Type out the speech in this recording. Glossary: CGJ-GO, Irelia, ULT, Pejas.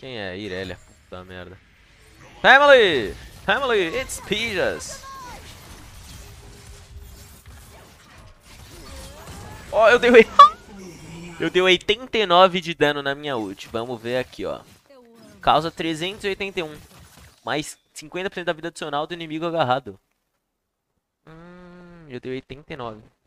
Quem é? Irelia. Puta merda. Family! Family, it's Pejas! Ó, eu dei... Eu dei 89 de dano na minha ult. Vamos ver aqui, ó. Causa 381. Mais 50% da vida adicional do inimigo agarrado. Eu dei 89.